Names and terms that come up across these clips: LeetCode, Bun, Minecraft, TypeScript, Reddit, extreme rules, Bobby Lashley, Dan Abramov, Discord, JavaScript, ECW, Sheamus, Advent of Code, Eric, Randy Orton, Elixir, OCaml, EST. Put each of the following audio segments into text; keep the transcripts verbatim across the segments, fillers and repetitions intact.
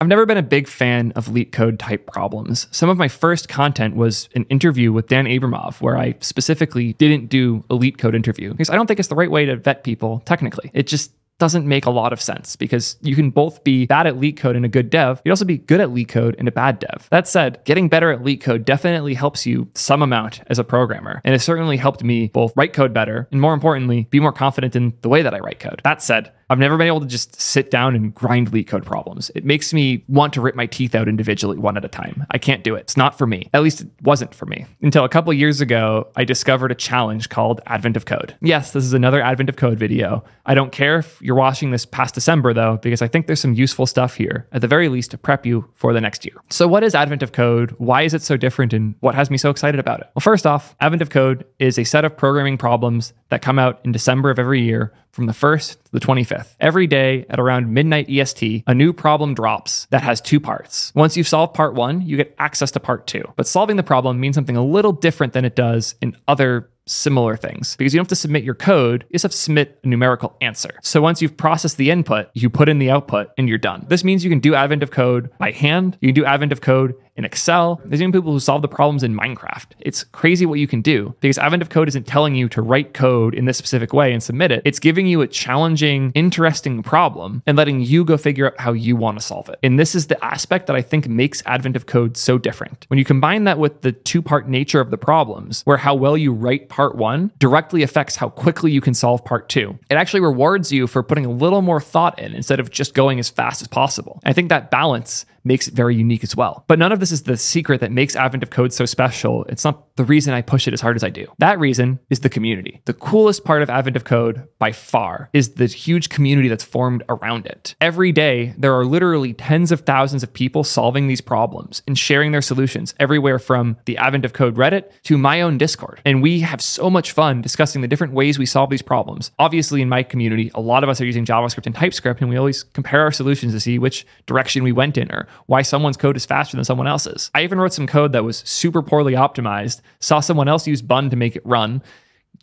I've never been a big fan of LeetCode type problems. Some of my first content was an interview with Dan Abramov, where I specifically didn't do a LeetCode interview because I don't think it's the right way to vet people technically. It just doesn't make a lot of sense because you can both be bad at LeetCode and a good dev. You'd also be good at LeetCode and a bad dev. That said, getting better at LeetCode definitely helps you some amount as a programmer. And it certainly helped me both write code better and, more importantly, be more confident in the way that I write code. That said, I've never been able to just sit down and grind LeetCode problems. It makes me want to rip my teeth out individually one at a time. I can't do it. It's not for me. At least it wasn't for me. Until a couple years ago, I discovered a challenge called Advent of Code. Yes, this is another Advent of Code video. I don't care if you're watching this past December though, because I think there's some useful stuff here, at the very least to prep you for the next year. So what is Advent of Code? Why is it so different? And what has me so excited about it? Well, first off, Advent of Code is a set of programming problems that come out in December of every year from the first to the twenty-fifth. Every day at around midnight E S T, a new problem drops that has two parts. Once you've solved part one, you get access to part two. But solving the problem means something a little different than it does in other similar things, because you don't have to submit your code, you just have to submit a numerical answer. So once you've processed the input, you put in the output and you're done. This means you can do Advent of Code by hand, you can do Advent of Code in Excel. There's even people who solve the problems in Minecraft. It's crazy what you can do, because Advent of Code isn't telling you to write code in this specific way and submit it. It's giving you a challenging, interesting problem and letting you go figure out how you want to solve it. And this is the aspect that I think makes Advent of Code so different. When you combine that with the two-part nature of the problems, where how well you write part one directly affects how quickly you can solve part two, it actually rewards you for putting a little more thought in instead of just going as fast as possible. And I think that balance makes it very unique as well. But none of this is the secret that makes Advent of Code so special. It's not the reason I push it as hard as I do. That reason is the community. The coolest part of Advent of Code by far is the huge community that's formed around it. Every day, there are literally tens of thousands of people solving these problems and sharing their solutions everywhere from the Advent of Code Reddit to my own Discord. And we have so much fun discussing the different ways we solve these problems. Obviously in my community, a lot of us are using JavaScript and TypeScript, and we always compare our solutions to see which direction we went in or why someone's code is faster than someone else's. I even wrote some code that was super poorly optimized, saw someone else use Bun to make it run,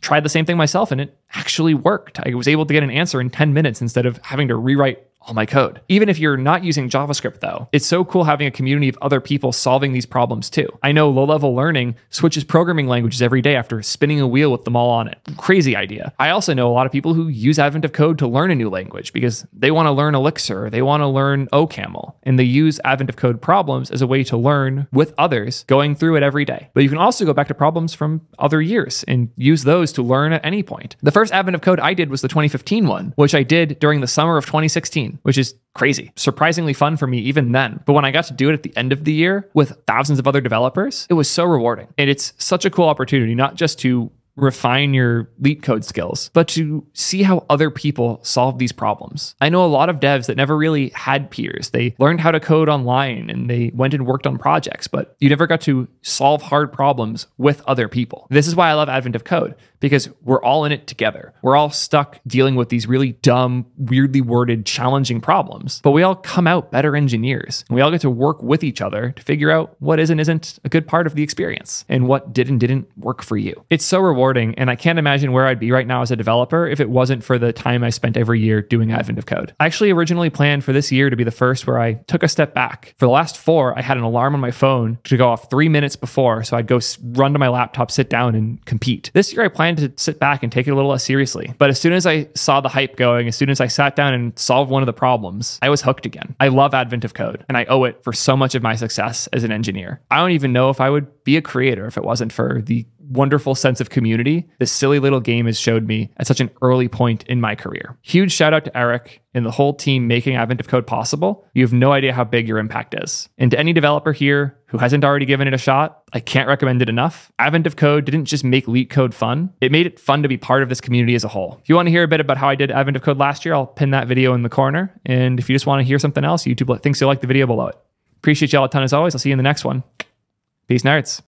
tried the same thing myself, and it actually worked. I was able to get an answer in ten minutes instead of having to rewrite all my code. Even if you're not using JavaScript though, it's so cool having a community of other people solving these problems too. I know low-level learning switches programming languages every day after spinning a wheel with them all on it. Crazy idea. I also know a lot of people who use Advent of Code to learn a new language because they want to learn Elixir, they want to learn OCaml, and they use Advent of Code problems as a way to learn with others going through it every day. But you can also go back to problems from other years and use those to learn at any point. The first Advent of Code I did was the twenty fifteen one, which I did during the summer of twenty sixteen. Which is crazy, surprisingly fun for me even then. But when I got to do it at the end of the year with thousands of other developers, it was so rewarding. And it's such a cool opportunity, not just to refine your LeetCode skills, but to see how other people solve these problems. I know a lot of devs that never really had peers. They learned how to code online and they went and worked on projects, but you never got to solve hard problems with other people. This is why I love Advent of Code, because we're all in it together. We're all stuck dealing with these really dumb, weirdly worded, challenging problems, but we all come out better engineers. And we all get to work with each other to figure out what is and isn't a good part of the experience and what did and didn't work for you. It's so rewarding, and I can't imagine where I'd be right now as a developer if it wasn't for the time I spent every year doing Advent of Code. I actually originally planned for this year to be the first where I took a step back. For the last four, I had an alarm on my phone to go off three minutes before, so I'd go run to my laptop, sit down, and compete. This year I planned to sit back and take it a little less seriously. But as soon as I saw the hype going, as soon as I sat down and solved one of the problems, I was hooked again. I love Advent of Code, and I owe it for so much of my success as an engineer. I don't even know if I would be a creator if it wasn't for the wonderful sense of community this silly little game has showed me at such an early point in my career. Huge shout out to Eric and the whole team making Advent of Code possible. You have no idea how big your impact is. And to any developer here who hasn't already given it a shot, I can't recommend it enough. Advent of Code didn't just make LeetCode fun, it made it fun to be part of this community as a whole. If you want to hear a bit about how I did Advent of Code last year, I'll pin that video in the corner. And if you just want to hear something else, YouTube thinks you'll like the video below it. Appreciate y'all a ton as always. I'll see you in the next one. Peace, nerds.